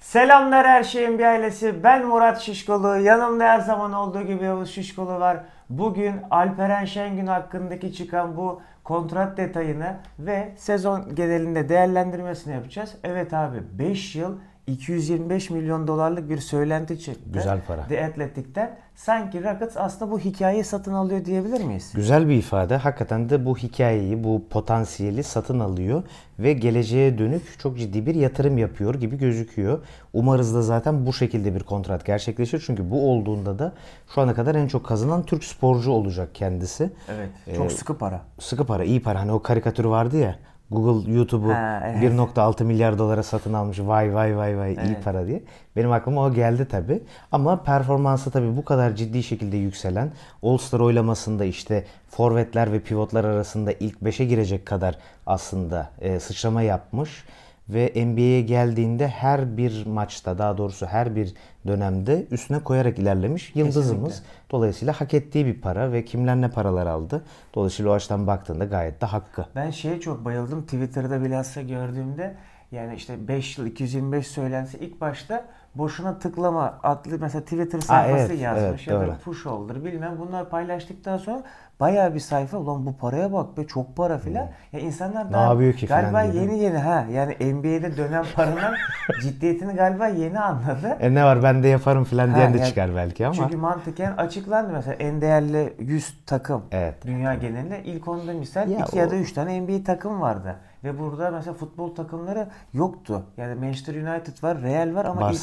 Selamlar her şeyin bir ailesi. Ben Murat Şişkolu. Yanımda her zaman olduğu gibi Yavuz Şişkolu var. Bugün Alperen Şengün hakkındaki çıkan bu kontrat detayını ve sezon genelinde değerlendirmesini yapacağız. Evet abi, 5 yıl 225 milyon dolarlık bir söylenti çıktı. Güzel para. The Athletic'ten. Sanki Rockets aslında bu hikayeyi satın alıyor diyebilir miyiz? Güzel bir ifade. Hakikaten de bu hikayeyi, bu potansiyeli satın alıyor ve geleceğe dönük çok ciddi bir yatırım yapıyor gibi gözüküyor. Umarız da zaten bu şekilde bir kontrat gerçekleşir. Çünkü bu olduğunda da şu ana kadar en çok kazanan Türk sporcu olacak kendisi. Evet. Çok sıkı para. Sıkı para, iyi para. Hani o karikatür vardı ya. Google, YouTube'u evet. 1.6 milyar dolara satın almış. Vay evet. İyi para diye. Benim aklıma o geldi tabii. Ama performansı tabii bu kadar ciddi şekilde yükselen, All-Star oylamasında işte forvetler ve pivotlar arasında ilk 5'e girecek kadar aslında sıçrama yapmış ve NBA'ye geldiğinde her bir maçta, daha doğrusu her bir dönemde üstüne koyarak ilerlemiş yıldızımız. Kesinlikle. Dolayısıyla hak ettiği bir para ve kimler ne paralar aldı. Dolayısıyla o açıdan baktığında gayet de hakkı. Ben şeye çok bayıldım. Twitter'da bilhassa gördüğümde, yani işte 5 yıl 225 söylense ilk başta boşuna tıklama adlı mesela Twitter sayfası yazmış ya da push olur bilmem, bunları paylaştıktan sonra bayağı bir sayfa, ulan bu paraya bak be, çok para filan. Ya insanlar daha galiba yeni yani NBA'de dönen paranın ciddiyetini galiba yeni anladı. Ne var ben de yaparım filan diyen de çıkar belki ama. Çünkü mantıken açıklandı mesela en değerli 100 takım dünya genelinde ilk onda misal 2 ya da 3 tane NBA takım vardı. Ve burada mesela futbol takımları yoktu. Yani Manchester United var, Real var ama ilk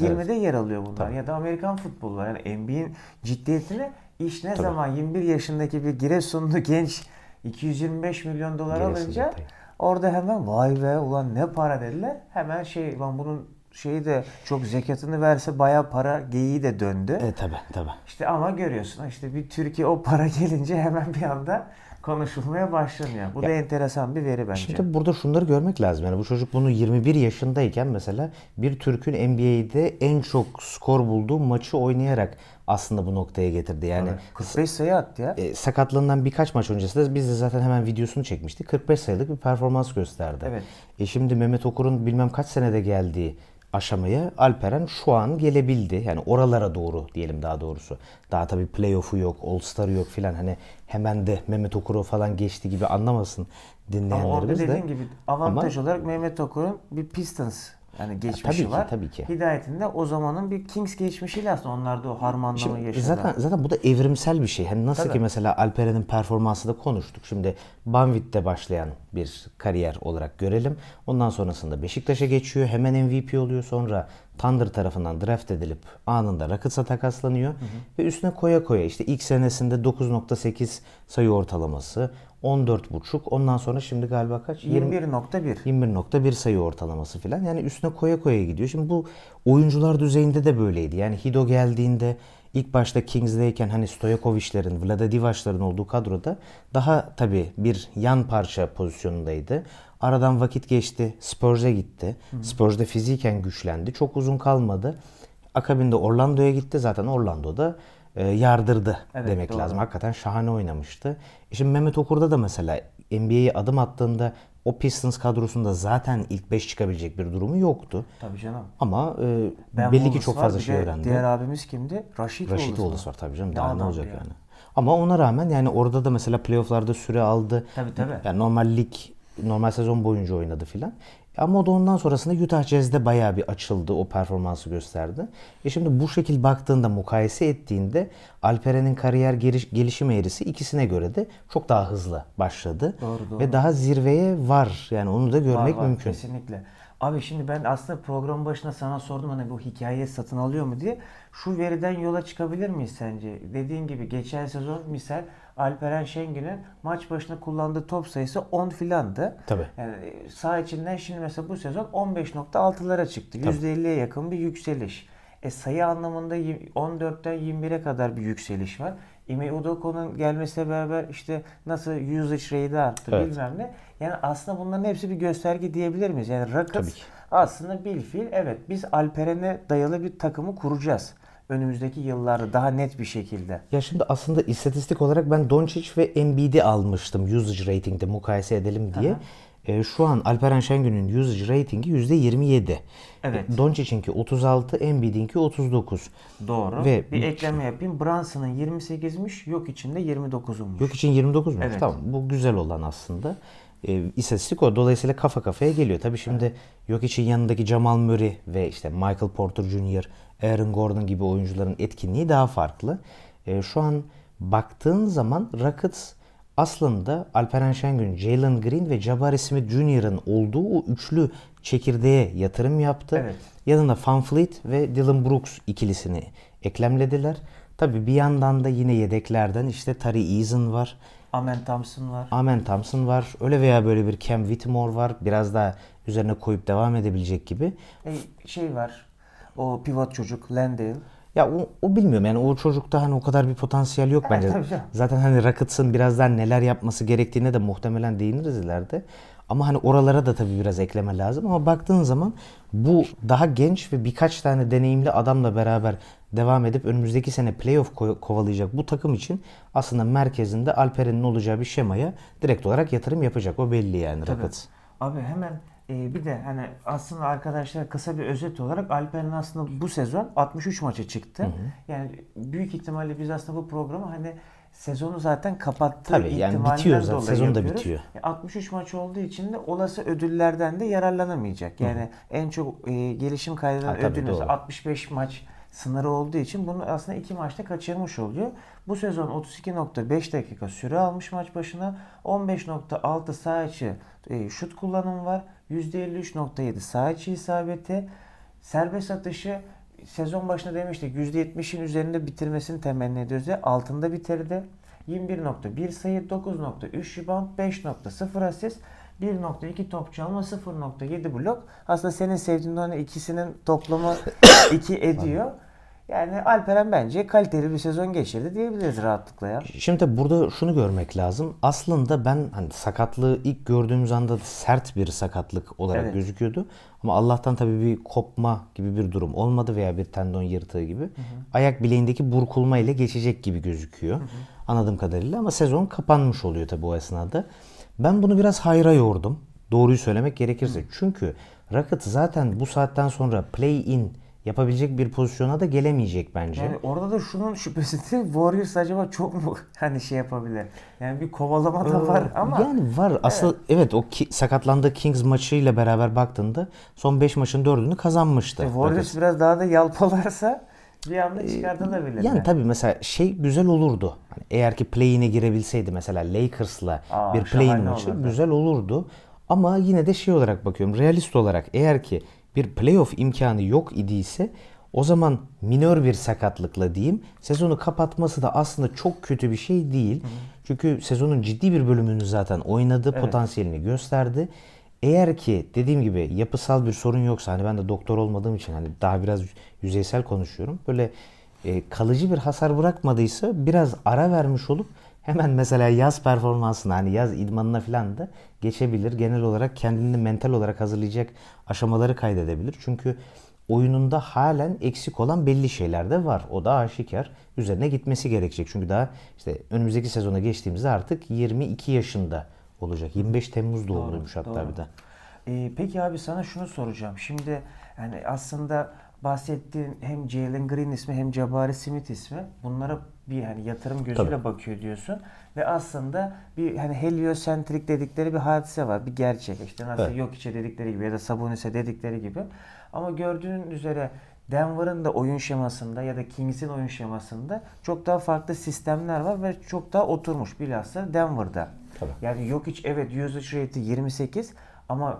20'de yer alıyor bunlar. Tabii. Ya da Amerikan futbolu var. Yani NBA'nin ciddiyetine iş ne zaman 21 yaşındaki bir Giresunlu genç 225 milyon dolar alınca orada hemen vay be ulan ne para dediler. Hemen lan bunun de çok zekatını verse bayağı para geyiği de döndü. Tabii. İşte ama görüyorsun işte bir Türkiye o para gelince hemen bir anda konuşulmaya başlanıyor. Bu da enteresan bir veri bence. Şimdi burada şunları görmek lazım. Yani bu çocuk bunu 21 yaşındayken mesela bir Türk'ün NBA'de en çok skor bulduğu maçı oynayarak aslında bu noktaya getirdi. Yani 45 sayı attı ya. Sakatlığından birkaç maç öncesinde biz de zaten hemen videosunu çekmiştik. 45 sayılık bir performans gösterdi. Evet. Şimdi Mehmet Okur'un bilmem kaç senede geldiği aşamaya Alperen şu an gelebildi. Yani oralara doğru diyelim daha doğrusu. Daha tabii playoff'u yok, All-Star'ı yok filan, hani hemen de Mehmet Okur'u falan geçti gibi anlamasın dinleyenlerimiz de. Ama dediğin gibi avantaj olarak Mehmet Okur'un bir Pistons geçmişi var. Tabii ki. Hidayetinde o zamanın bir Kings geçmişiyle aslında onlar da o harmanlama yaşadı. Zaten bu da evrimsel bir şey. Hani nasıl ki mesela Alperen'in performansı da konuştuk. Şimdi Banvit'te başlayan bir kariyer olarak görelim. Ondan sonrasında Beşiktaş'a geçiyor. Hemen MVP oluyor. Sonra Thunder tarafından draft edilip anında Rockets'a takaslanıyor. Ve üstüne koya işte ilk senesinde 9.8 sayı ortalaması, 14.5, ondan sonra şimdi galiba kaç? 21.1. 21.1 sayı ortalaması filan. Yani üstüne koya gidiyor. Şimdi bu oyuncular düzeyinde de böyleydi. Yani Hido geldiğinde ilk başta Kings'deyken hani Stoyakovich'lerin, Vlada Divaç'ların olduğu kadroda daha tabii bir yan parça pozisyonundaydı. Aradan vakit geçti. Spurs'a gitti. Spurs'da fiziken güçlendi. Çok uzun kalmadı. Akabinde Orlando'ya gitti. Zaten Orlando'da yardırdı demek lazım. Hakikaten şahane oynamıştı. Şimdi Mehmet Okur'da da mesela NBA'ye adım attığında o Pistons kadrosunda zaten ilk 5 çıkabilecek bir durumu yoktu. Tabii canım. Ama belli ki çok fazla şey öğrendi. Diğer abimiz kimdi? Raşit Oğuz var tabii canım. Daha ne olacak yani. Ama ona rağmen yani orada da mesela playoff'larda süre aldı. Tabii. Yani normal sezon boyunca oynadı filan. Ama o da ondan sonrasında Utah Jazz'de bayağı bir açıldı. O performansı gösterdi. Şimdi bu şekil baktığında, mukayese ettiğinde Alperen'in kariyer gelişim eğrisi ikisine göre de çok daha hızlı başladı. Doğru. Ve daha zirveye var. Yani onu da görmek mümkün. Kesinlikle. Abi şimdi ben aslında program başına sana sordum bu hikayeyi satın alıyor mu diye. Şu veriden yola çıkabilir miyiz sence? Dediğin gibi geçen sezon misal Alperen Şengün'ün maç başına kullandığı top sayısı 10 filandı. Tabii. Yani sağ içinden şimdi mesela bu sezon 15.6'lara çıktı. %50'ye yakın bir yükseliş. Sayı anlamında 14'ten 21'e kadar bir yükseliş var. Ime Udoka'nın gelmesiyle beraber işte nasıl usage rate'i arttı bilmem ne. Yani aslında bunların hepsi bir gösterge diyebilir miyiz? Yani Rockets aslında bilfiil biz Alperen'e dayalı bir takımı kuracağız önümüzdeki yıllarda daha net bir şekilde. Ya şimdi aslında istatistik olarak ben Doncic ve Embiid'i almıştım usage rating'de mukayese edelim diye. Şu an Alperen Şengün'ün usage ratingi %27. Evet. Doncic'inki 36, Embiid'inki 39. Doğru. Ve bir ekleme yapayım. Brunson'ın 28'miş, Yokiç'in de 29'uymuş. Yokiç'in 29'muş. Evet. Tamam. Bu güzel olan aslında. İstatistik o. Dolayısıyla kafa kafaya geliyor. Tabii şimdi evet. Yokiç'in yanındaki Jamal Murray ve işte Michael Porter Jr., Aaron Gordon gibi oyuncuların etkinliği daha farklı. Şu an baktığın zaman Rockets aslında Alperen Şengün, Jaylen Green ve Jabari Smith Jr.'ın olduğu o üçlü çekirdeğe yatırım yaptı. Evet. Yanına Van Fleet ve Dillon Brooks ikilisini eklemlediler. Tabii bir yandan da yine yedeklerden işte Tari Eason var. Amen Thompson var. Amen Thompson var. Öyle veya böyle bir Cam Whitmore var. Biraz daha üzerine koyup devam edebilecek gibi. Şey var. O pivot çocuk Landale. Ya o bilmiyorum yani o çocukta hani o kadar bir potansiyel yok bence. Zaten hani Rockets'ın biraz daha neler yapması gerektiğine de muhtemelen değiniriz ileride. Ama hani oralara da tabii biraz ekleme lazım. Ama baktığın zaman bu daha genç ve birkaç tane deneyimli adamla beraber devam edip önümüzdeki sene playoff kovalayacak bu takım için aslında merkezinde Alperen'in olacağı bir şemaya direkt olarak yatırım yapacak. O belli yani Rockets. Abi hemen... Bir de hani aslında arkadaşlar kısa bir özet olarak Alperen aslında bu sezon 63 maça çıktı. Hı hı. Yani büyük ihtimalle biz aslında bu programı hani sezonu zaten kapattığı ihtimalinden yani bitiyor zaten. Sezon da bitiyor. 63 maç olduğu için de olası ödüllerden de yararlanamayacak. Yani hı hı. En çok gelişim kaydeden ödülümüz 65 maç sınırı olduğu için bunu aslında 2 maçta kaçırmış oluyor. Bu sezon 32.5 dakika süre almış maç başına. 15.6 saha içi şut kullanımı var. %53.7 saha içi isabeti. Serbest atışı sezon başına demiştik %70'in üzerinde bitirmesini temenni ediyoruz diye altında bitirdi. 21.1 sayı, 9.3 rebound, 5.0 asist, 1.2 top çalma, 0.7 blok. Aslında senin sevdiğin onun ikisinin toplamı 2 ediyor. Yani Alperen bence kaliteli bir sezon geçirdi diyebiliriz rahatlıkla ya. Şimdi burada şunu görmek lazım. Aslında ben hani sakatlığı ilk gördüğümüz anda sert bir sakatlık olarak evet. gözüküyordu. Ama Allah'tan tabii bir kopma gibi bir durum olmadı veya bir tendon yırtığı gibi. Hı hı. Ayak bileğindeki burkulma ile geçecek gibi gözüküyor. Hı hı. Anladığım kadarıyla ama sezon kapanmış oluyor tabii o esnada. Ben bunu biraz hayra yordum. Doğruyu söylemek gerekirse. Hı. Çünkü Rockets zaten bu saatten sonra play-in yapabilecek bir pozisyona da gelemeyecek bence. Yani orada da şunun şüphesi de Warriors acaba çok mu hani şey yapabilir? Yani bir kovalama da var ama. Yani var. Aslında evet o sakatlandığı Kings maçıyla beraber baktığında son 5 maçın 4'ünü kazanmıştı. Warriors biraz daha da yalpalarsa bir anda çıkartılabilir. Yani tabii mesela şey güzel olurdu. Hani eğer ki play-in'e girebilseydi mesela Lakers'la bir play-in maçı olurdu. Güzel olurdu. Ama yine de şey olarak bakıyorum. Realist olarak eğer ki bir playoff imkanı yok idiyse o zaman minör bir sakatlıkla diyeyim sezonu kapatması da aslında çok kötü bir şey değil. Hı. Çünkü sezonun ciddi bir bölümünü zaten oynadı, evet. potansiyelini gösterdi. Eğer ki dediğim gibi yapısal bir sorun yoksa hani ben de doktor olmadığım için hani daha biraz yüzeysel konuşuyorum. Böyle kalıcı bir hasar bırakmadıysa biraz ara vermiş olup hemen mesela yaz performansına hani yaz idmanına falan da geçebilir. Genel olarak kendini mental olarak hazırlayacak aşamaları kaydedebilir. Çünkü oyununda halen eksik olan belli şeyler de var. O da aşikar. Üzerine gitmesi gerekecek. Çünkü daha işte önümüzdeki sezona geçtiğimizde artık 22 yaşında olacak. 25 Temmuz doğumluymuş hatta doğru. bir de. Peki abi sana şunu soracağım. Şimdi yani aslında bahsettiğin hem Jaylen Green ismi hem Jabari Smith ismi bunlara bir hani yatırım gözüyle tabii. bakıyor diyorsun ve aslında bir hani heliosentrik dedikleri bir hadise var, bir gerçek. İşte nasıl evet. Yokiç'e dedikleri gibi ya da Sabonis'e dedikleri gibi. Ama gördüğün üzere Denver'ın da oyun şemasında ya da Kings'in oyun şemasında çok daha farklı sistemler var ve çok daha oturmuş bilhassa Denver'da. Tabii. Yani Yokiç evet usage rate'i 28 ama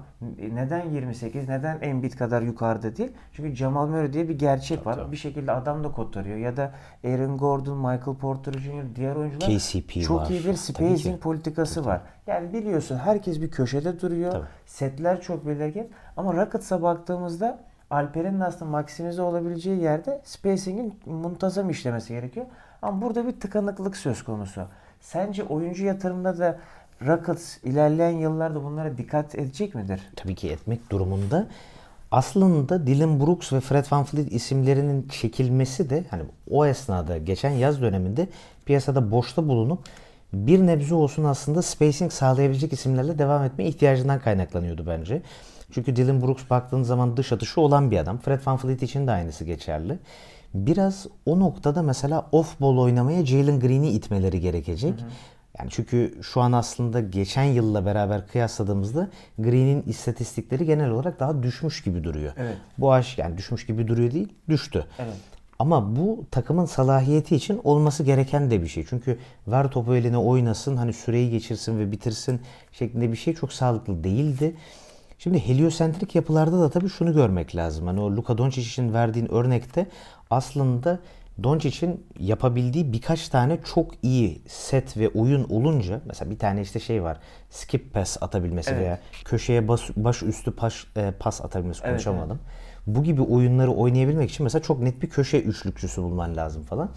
neden 28, neden Embiid kadar yukarıda değil? Çünkü Jamal Murray diye bir gerçek tabii, var. Tabii. Bir şekilde adam da kotarıyor. Ya da Aaron Gordon, Michael Porter Jr. diğer oyuncular KCP çok var. İyi bir spacing politikası tabii. var. Yani biliyorsun herkes bir köşede duruyor. Tabii. Setler çok belirgin. Ama Rockets'a baktığımızda Alperen'in aslında maksimize olabileceği yerde spacing'in muntazam işlemesi gerekiyor. Ama burada bir tıkanıklık söz konusu. Sence oyuncu yatırımında da Rockets ilerleyen yıllarda bunlara dikkat edecek midir? Tabii ki etmek durumunda. Aslında Dillon Brooks ve Fred Van Fleet isimlerinin çekilmesi de hani o esnada geçen yaz döneminde piyasada boşta bulunup bir nebze olsun aslında spacing sağlayabilecek isimlerle devam etme ihtiyacından kaynaklanıyordu bence. Çünkü Dillon Brooks baktığın zaman dış atışı olan bir adam. Fred Van Fleet için de aynısı geçerli. Biraz o noktada mesela off-ball oynamaya Jaylen Green'i itmeleri gerekecek. Hı hı. Yani çünkü şu an aslında geçen yılla beraber kıyasladığımızda Green'in istatistikleri genel olarak daha düşmüş gibi duruyor. Evet. Bu aş yani düşmüş gibi duruyor değil, düştü. Evet. Ama bu takımın salahiyeti için olması gereken de bir şey. Çünkü ver topu eline oynasın, hani süreyi geçirsin ve bitirsin şeklinde bir şey çok sağlıklı değildi. Şimdi heliosentrik yapılarda da tabii şunu görmek lazım. Hani o Luka Doncic için verdiğin örnekte aslında Doncic'in yapabildiği birkaç tane çok iyi set ve oyun olunca, mesela bir tane işte şey var, skip pass atabilmesi, evet, veya köşeye baş üstü pas atabilmesi, konuşamadım. Evet. Bu gibi oyunları oynayabilmek için mesela çok net bir köşe üçlükçüsü bulman lazım falan.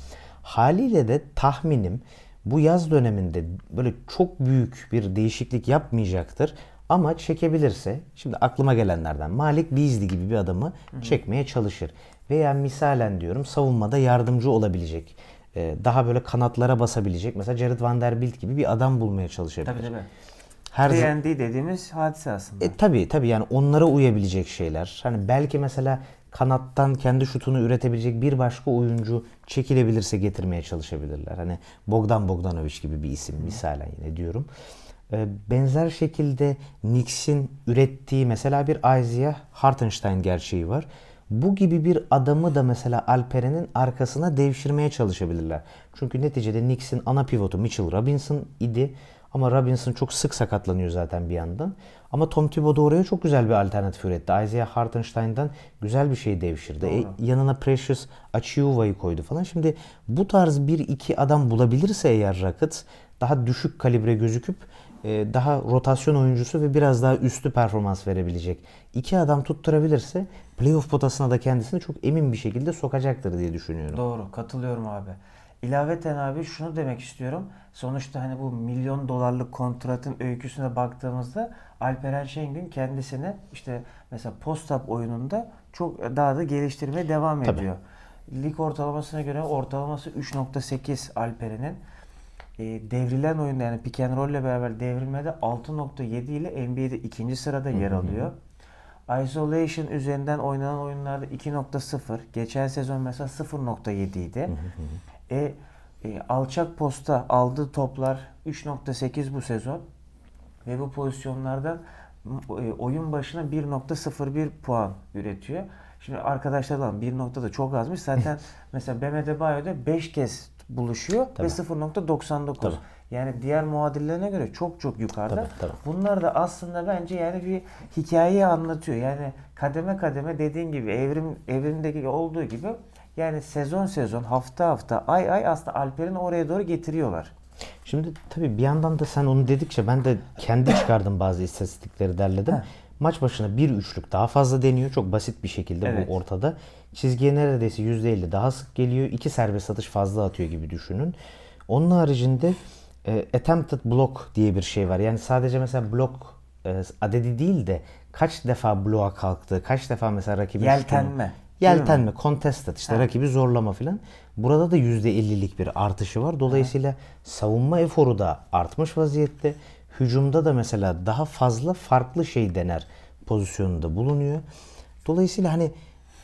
Haliyle de tahminim bu yaz döneminde böyle çok büyük bir değişiklik yapmayacaktır. Ama çekebilirse, şimdi aklıma gelenlerden Malik Beasley gibi bir adamı çekmeye çalışır. Veya misalen diyorum savunmada yardımcı olabilecek, daha böyle kanatlara basabilecek mesela Jared Vanderbilt gibi bir adam bulmaya çalışabilir. Tabii tabii. Her D&D dediğimiz hadise aslında. Tabii yani onlara uyabilecek şeyler. Hani belki mesela kanattan kendi şutunu üretebilecek bir başka oyuncu çekilebilirse getirmeye çalışabilirler. Hani Bogdan Bogdanović gibi bir isim misalen yine diyorum. Benzer şekilde Nix'in ürettiği mesela bir Isaiah Hartenstein gerçeği var. Bu gibi bir adamı da mesela Alperen'in arkasına devşirmeye çalışabilirler. Çünkü neticede Nix'in ana pivotu Mitchell Robinson idi. Ama Robinson çok sık sakatlanıyor zaten bir yandan. Ama Tom Thibodeau oraya çok güzel bir alternatif üretti. Isaiah Hartenstein'dan güzel bir şey devşirdi. Yanına Precious Achiuwa'yı koydu falan. Şimdi bu tarz bir iki adam bulabilirse eğer Rockets daha düşük kalibre gözüküp daha rotasyon oyuncusu ve biraz daha üstü performans verebilecek iki adam tutturabilirse playoff potasına da kendisini çok emin bir şekilde sokacaktır diye düşünüyorum. Doğru, katılıyorum abi. İlaveten abi şunu demek istiyorum. Sonuçta hani bu milyon dolarlık kontratın öyküsüne baktığımızda Alperen Şengün kendisini işte mesela post-up oyununda çok daha da geliştirmeye devam ediyor. Tabii. Lig ortalamasına göre ortalaması 3.8 Alperen'in. Devrilen oyunda yani pick and roll ile beraber devrilmede 6.7 ile NBA'de 2. sırada yer alıyor. Isolation üzerinden oynanan oyunlarda 2.0. Geçen sezon mesela 0.7 idi. Alçak posta aldığı toplar 3.8 bu sezon. Ve bu pozisyonlardan oyun başına 1.01 puan üretiyor. Şimdi arkadaşlardan 1 noktada çok azmış. Zaten mesela Bam Adebayo'da 5 kez buluşuyor, tabii, ve 0.99. Tabii. Yani diğer muadillerine göre çok çok yukarıda. Tabii, tabii. Bunlar da aslında bence yani bir hikayeyi anlatıyor. Yani kademe kademe dediğin gibi evrimdeki olduğu gibi yani sezon hafta hafta ay aslında Alper'in oraya doğru getiriyorlar. Şimdi tabii bir yandan da sen onu dedikçe ben de kendi çıkardım bazı istatistikleri derledim. Maç başına bir üçlük daha fazla deniyor. Çok basit bir şekilde, evet, bu ortada. Çizgiye neredeyse %50 daha sık geliyor. 2 serbest atış fazla atıyor gibi düşünün. Onun haricinde attempted block diye bir şey var. Yani sadece mesela blok adedi değil de kaç defa bloğa kalktığı, kaç defa mesela rakibi yeltenme, contested işte, rakibi zorlama filan. Burada da %50'lik bir artışı var. Dolayısıyla savunma eforu da artmış vaziyette. Hücumda da mesela daha fazla farklı şey dener pozisyonunda bulunuyor. Dolayısıyla hani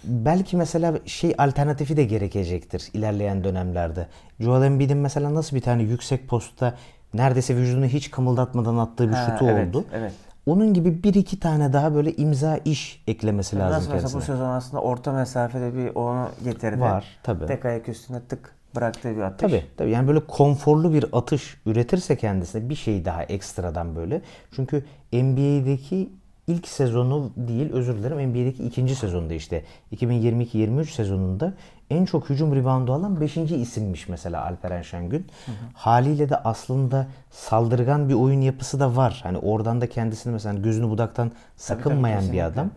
belki mesela şey alternatifi de gerekecektir ilerleyen dönemlerde. Joel Embiid'in mesela nasıl bir tane yüksek postta neredeyse vücudunu hiç kımıldatmadan attığı bir şutu oldu. Evet. Onun gibi bir iki tane daha böyle imza iş eklemesi lazım kendisine. Nasıl bu sezon aslında orta mesafede bir onu getirdi. Var tabii. Tek ayak üstüne tık bıraktığı bir atış. Tabii yani böyle konforlu bir atış üretirse kendisine bir şey daha ekstradan böyle. Çünkü NBA'deki ilk sezonu değil, özür dilerim, NBA'deki 2. sezonda işte 2022-23 sezonunda en çok hücum reboundu alan 5. isimmiş mesela Alperen Şengün. Haliyle de aslında saldırgan bir oyun yapısı da var. Hani oradan da kendisini mesela gözünü budaktan sakınmayan bir adam.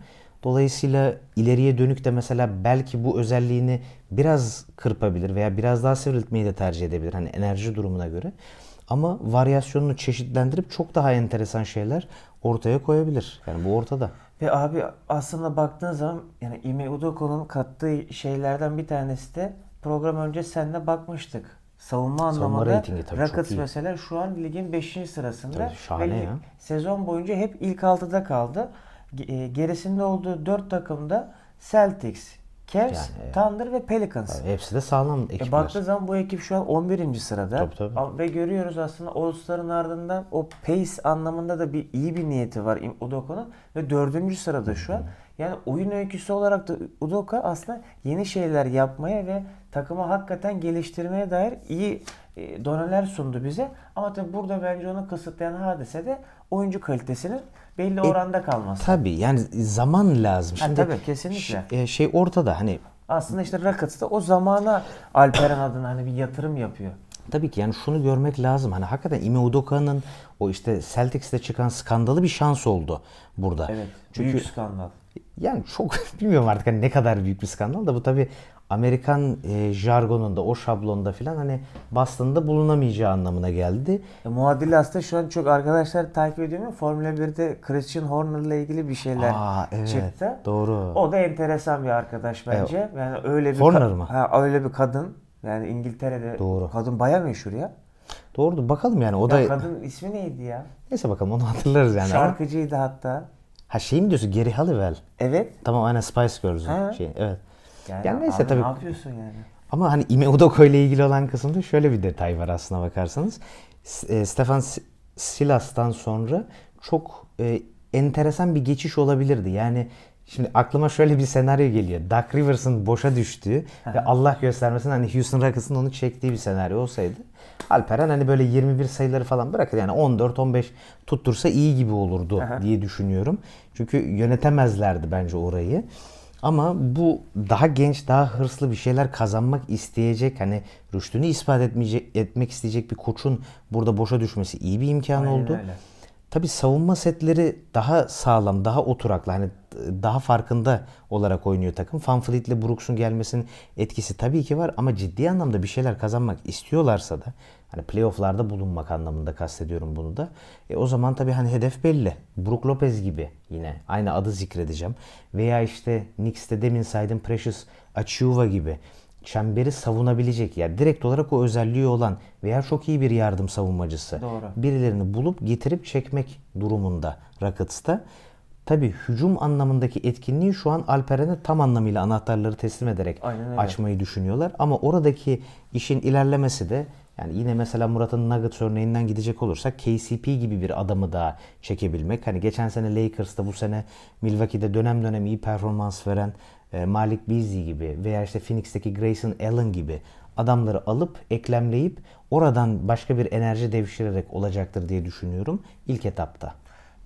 Dolayısıyla ileriye dönük de mesela belki bu özelliğini biraz kırpabilir veya biraz daha sivriltmeyi de tercih edebilir. Hani enerji durumuna göre. Ama varyasyonunu çeşitlendirip çok daha enteresan şeyler ortaya koyabilir. Yani bu ortada. Ve abi aslında baktığın zaman yani Ime Udoka'nın kattığı şeylerden bir tanesi de program önce seninle bakmıştık. savunma anlamında Rockets mesela şu an ligin 5. sırasında. Tabii, ve sezon boyunca hep ilk 6'da kaldı. Gerisinde olduğu 4 takımda Celtics, Cavs, Thunder ve Pelicans. Tabii, hepsi de sağlam ekipler. Baktığı zaman bu ekip şu an 11. sırada. Tabii. Ve görüyoruz aslında All-Star'ın ardından o pace anlamında da bir iyi bir niyeti var Udoka'nın ve 4. sırada şu an. Yani oyun öyküsü olarak da Udoka aslında yeni şeyler yapmaya ve takımı hakikaten geliştirmeye dair iyi doneler sundu bize. Ama tabii burada bence onu kısıtlayan hadise de oyuncu kalitesinin belli oranda kalması. Tabii yani zaman lazım. Şimdi tabii kesinlikle. Şey ortada hani. Aslında işte Rockets'ta o zamana Alperen adına hani bir yatırım yapıyor. Tabii ki yani şunu görmek lazım. Hani hakikaten Ime Udoka'nın o işte Celtics'te çıkan skandalı bir şans oldu burada. Evet. Çünkü büyük skandal. Yani çok bilmiyorum artık hani ne kadar büyük bir skandal da bu tabii Amerikan jargonunda, o şablonda filan hani Boston'da bulunamayacağı anlamına geldi. Muadili aslında şu an çok arkadaşlar takip ediyor mu? Formula 1'de Christian Horner'la ilgili bir şeyler çıktı. Doğru. O da enteresan bir arkadaş bence. Yani öyle bir Horner mı? Ha, öyle bir kadın. Yani İngiltere'de kadın bayağı meşhur ya. Doğrudur. Bakalım yani o ya da kadın ismi neydi ya? Neyse bakalım onu hatırlarız yani. Şarkıcıydı hatta. Ha şey mi diyorsun? Geri Halliwell. Evet. Tamam aynen Spice Girls'ün şeyi. Evet. Yani neyse tabii. Ne yapıyorsun yani? Ama hani Ime Udoka ile ilgili olan kısımda şöyle bir detay var aslına bakarsanız. Stefan Silas'tan sonra çok enteresan bir geçiş olabilirdi. Yani şimdi aklıma şöyle bir senaryo geliyor. Doc Rivers'ın boşa düştüğü ve Allah göstermesin hani Houston Rockets'ın onu çektiği bir senaryo olsaydı Alperen hani böyle 21 sayıları falan bırakır yani 14-15 tuttursa iyi gibi olurdu diye düşünüyorum. Çünkü yönetemezlerdi bence orayı. Ama bu daha genç, daha hırslı bir şeyler kazanmak isteyecek, hani rüştünü ispat etmek isteyecek bir koçun burada boşa düşmesi iyi bir imkan oldu. Tabii savunma setleri daha sağlam, daha oturaklı, hani daha farkında olarak oynuyor takım. Van Fleet ile Brooks'un gelmesinin etkisi tabii ki var ama ciddi anlamda bir şeyler kazanmak istiyorlarsa da hani playoff'larda bulunmak anlamında kastediyorum bunu da. O zaman tabii hani hedef belli. Brook Lopez gibi yine aynı adı zikredeceğim. Veya işte Knicks'te demin saydığım Precious Achiuwa gibi çemberi savunabilecek yani direkt olarak o özelliği olan veya çok iyi bir yardım savunmacısı. Doğru. Birilerini bulup getirip çekmek durumunda Rockets'ta. Tabii hücum anlamındaki etkinliği şu an Alperen'e tam anlamıyla anahtarları teslim ederek açmayı düşünüyorlar. Ama oradaki işin ilerlemesi de yani yine mesela Murat'ın Nuggets örneğinden gidecek olursak KCP gibi bir adamı daha çekebilmek. Hani geçen sene Lakers'ta bu sene Milwaukee'de dönem dönem iyi performans veren Malik Beasley gibi veya işte Phoenix'teki Grayson Allen gibi adamları alıp eklemleyip oradan başka bir enerji devşirerek olacaktır diye düşünüyorum ilk etapta.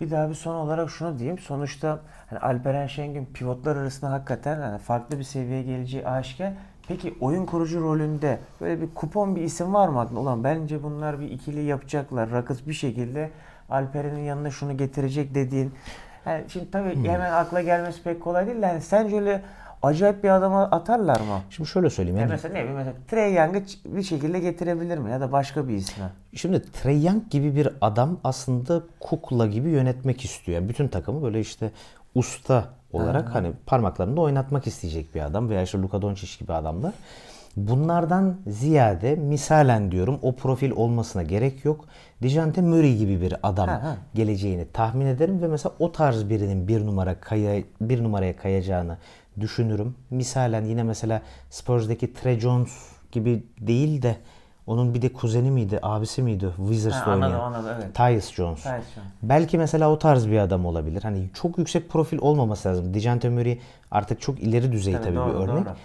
Bir daha bir son olarak şunu diyeyim. Sonuçta hani Alperen Şengün pivotlar arasında hakikaten hani farklı bir seviyeye geleceği aşikar. Peki oyun kurucu rolünde böyle bir kupon bir isim var mı aklında? Ulan bence bunlar bir ikili yapacaklar. Rockets bir şekilde Alperen'in yanına şunu getirecek dediğin. Yani şimdi tabii hemen akla gelmesi pek kolay değil. Yani sence öyle acayip bir adama atarlar mı? Şimdi şöyle söyleyeyim. Yani mesela ne bileyim mesela Trae Young'ı bir şekilde getirebilir mi? Ya da başka bir isme. Şimdi Trae Young gibi bir adam aslında kukla gibi yönetmek istiyor. Yani bütün takımı böyle işte usta olarak hani parmaklarında oynatmak isteyecek bir adam. Veya işte Luka Doncic gibi adamlar. Bunlardan ziyade misalen diyorum o profil olmasına gerek yok. Dejounte Murray gibi bir adam geleceğini tahmin ederim ve mesela o tarz birinin bir numaraya kayacağını düşünürüm. Misalen yine mesela Spurs'daki Tre Jones gibi değil de onun bir de kuzeni miydi, abisi miydi? Wizards'da oynayan. Tyus Jones. Belki mesela o tarz bir adam olabilir. Hani çok yüksek profil olmaması lazım. Dejounte Murray artık çok ileri düzey tabii bir örnek. Doğru.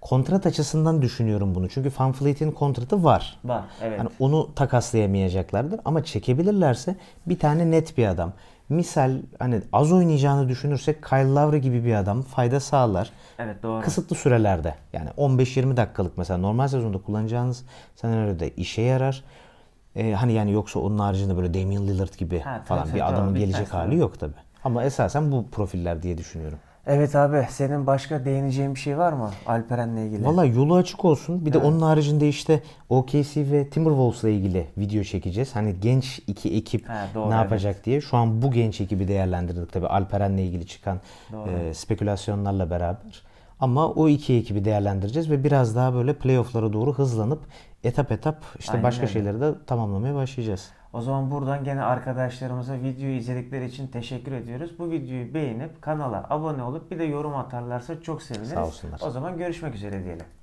Kontrat açısından düşünüyorum bunu. Çünkü Van Fleet'in kontratı var. Yani onu takaslayamayacaklardır ama çekebilirlerse bir tane net bir adam. Misal hani az oynayacağını düşünürsek Kyle Lowry gibi bir adam fayda sağlar. Evet, doğru. Kısıtlı sürelerde yani 15-20 dakikalık mesela normal sezonda kullanacağınız senaryoda işe yarar. Hani yani yoksa onun haricinde böyle Damian Lillard gibi bir adamın gelecek hali yok tabi. Ama esasen bu profiller diye düşünüyorum. Evet abi, senin başka değineceğin bir şey var mı Alperen'le ilgili? Valla yolu açık olsun. Bir de onun haricinde işte OKC ve Timberwolves'la ilgili video çekeceğiz. Hani genç iki ekip ne yapacak diye. Şu an bu genç ekibi değerlendirdik tabii Alperen'le ilgili çıkan spekülasyonlarla beraber. Ama o iki ekibi değerlendireceğiz ve biraz daha böyle playoff'lara doğru hızlanıp etap etap işte aynen başka öyle şeyleri de tamamlamaya başlayacağız. O zaman buradan gene arkadaşlarımıza videoyu izledikleri için teşekkür ediyoruz. Bu videoyu beğenip kanala abone olup bir de yorum atarlarsa çok seviniriz. Sağ olsunlar. O zaman görüşmek üzere diyelim.